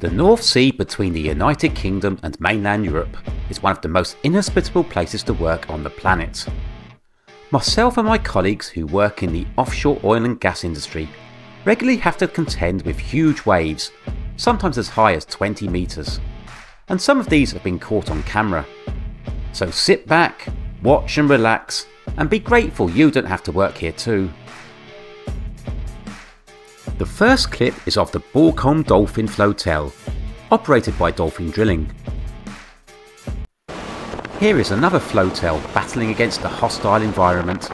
The North Sea between the United Kingdom and mainland Europe is one of the most inhospitable places to work on the planet. Myself and my colleagues who work in the offshore oil and gas industry regularly have to contend with huge waves, sometimes as high as 20 meters, and some of these have been caught on camera. So sit back, watch and relax, and be grateful you don't have to work here too. The first clip is of the Borgholm Dolphin Flotel, operated by Dolphin Drilling. Here is another flotel battling against a hostile environment,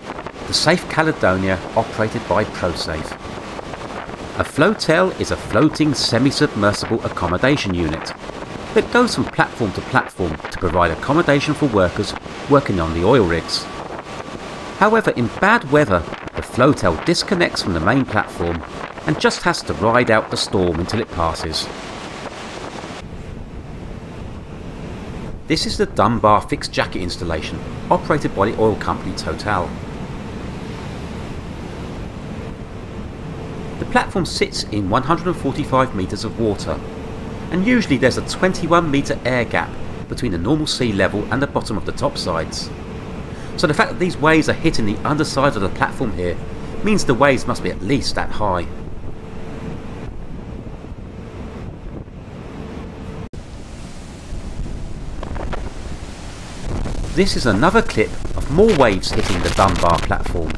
the Safe Caledonia, operated by ProSafe. A flotel is a floating semi-submersible accommodation unit that goes from platform to platform to provide accommodation for workers working on the oil rigs. However, in bad weather, the flotel disconnects from the main platform and just has to ride out the storm until it passes. This is the Dunbar Fixed Jacket installation, operated by the oil company Total. The platform sits in 145 metres of water, and usually there's a 21 metre air gap between the normal sea level and the bottom of the topsides. So the fact that these waves are hitting the underside of the platform here means the waves must be at least that high. This is another clip of more waves hitting the Dunbar platform.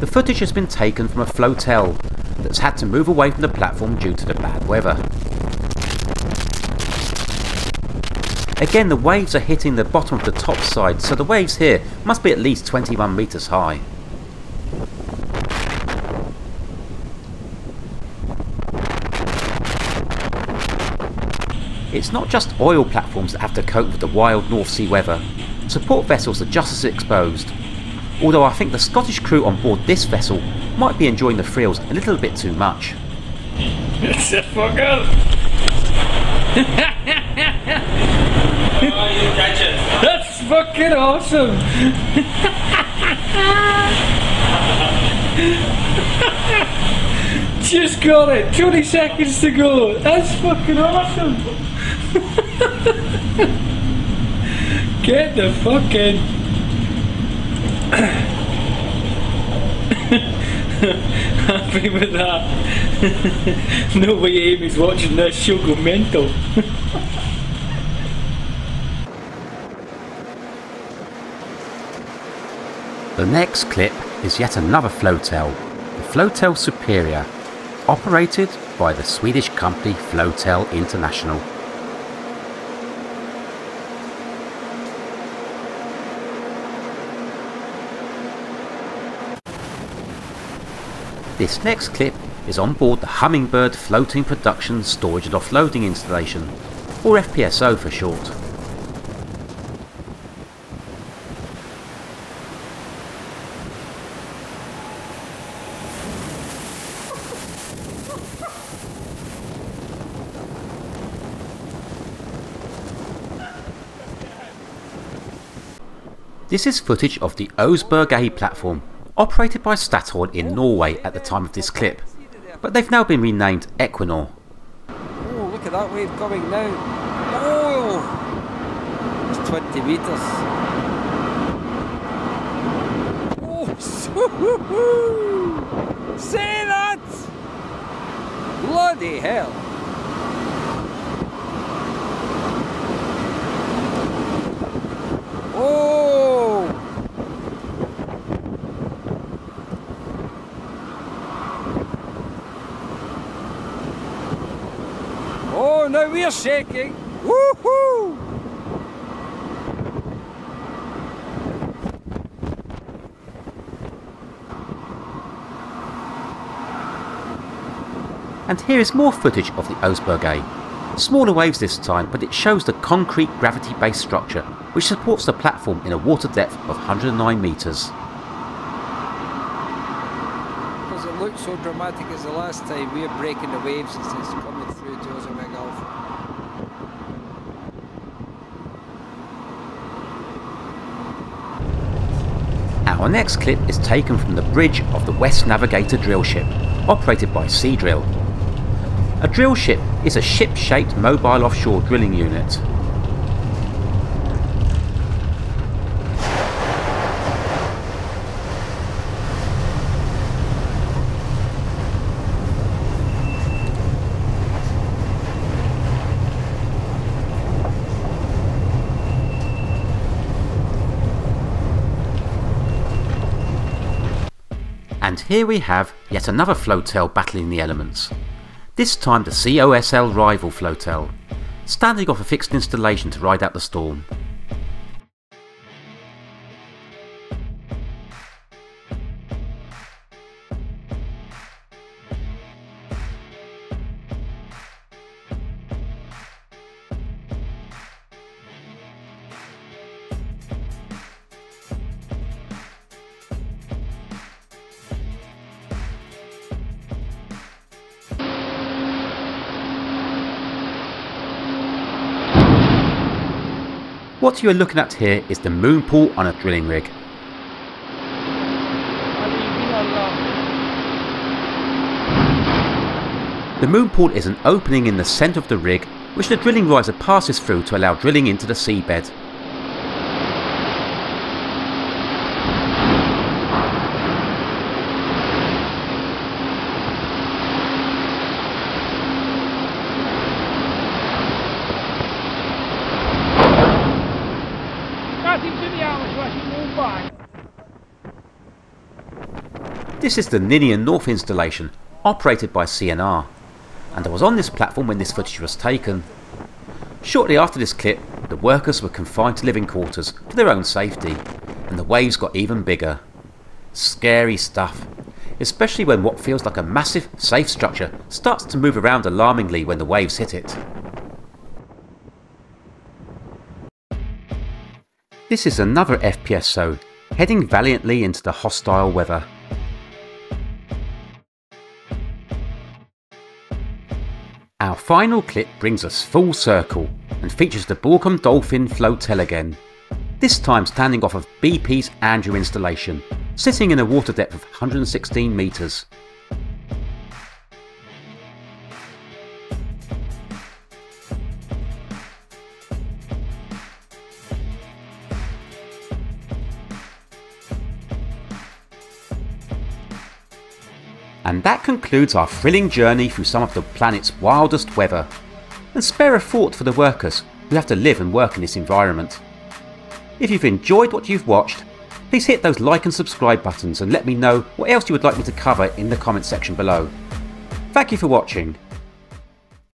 The footage has been taken from a flotel that's had to move away from the platform due to the bad weather. Again, the waves are hitting the bottom of the top side, so the waves here must be at least 21 meters high. It's not just oil platforms that have to cope with the wild North Sea weather. Support vessels are just as exposed. Although I think the Scottish crew on board this vessel might be enjoying the frills a little bit too much. It's a fucker! That's fucking awesome! Just got it! 20 seconds to go! That's fucking awesome! Get the fuck in! Happy with that! No way Amy's watching this, she'll go mental! The next clip is yet another flotel, the Flotel Superior, operated by the Swedish company Flotel International. This next clip is on board the Hummingbird Floating Production Storage and Offloading Installation, or FPSO for short. This is footage of the Oseberg A platform, operated by Statoil in Norway at the time of this clip, but they've now been renamed Equinor. Oh, look at that wave coming now. Oh, it's 20 metres. Oh, so say that! Bloody hell! Oh! Now we're shaking. Woohoo! And here is more footage of the Oseberg A. Smaller waves this time, but it shows the concrete gravity-based structure which supports the platform in a water depth of 109 metres. Because it looked so dramatic as the last time, we're breaking the waves as it's coming through to us. Our next clip is taken from the bridge of the West Navigator drill ship, operated by Sea Drill, A drill ship is a ship-shaped mobile offshore drilling unit. And here we have yet another flotel battling the elements. This time the COSL rival flotel, standing off a fixed installation to ride out the storm. What you are looking at here is the moon pool on a drilling rig. The moon pool is an opening in the centre of the rig which the drilling riser passes through to allow drilling into the seabed. This is the Ninian North installation, operated by CNR, and I was on this platform when this footage was taken. Shortly after this clip, the workers were confined to living quarters for their own safety, and the waves got even bigger. Scary stuff, especially when what feels like a massive safe structure starts to move around alarmingly when the waves hit it. This is another FPSO, heading valiantly into the hostile weather. Our final clip brings us full circle and features the Borgholm Dolphin Flotel again, this time standing off of BP's Andrew installation, sitting in a water depth of 116 metres. And that concludes our thrilling journey through some of the planet's wildest weather. And spare a thought for the workers who have to live and work in this environment. If you've enjoyed what you've watched, please hit those like and subscribe buttons and let me know what else you would like me to cover in the comment section below. Thank you for watching.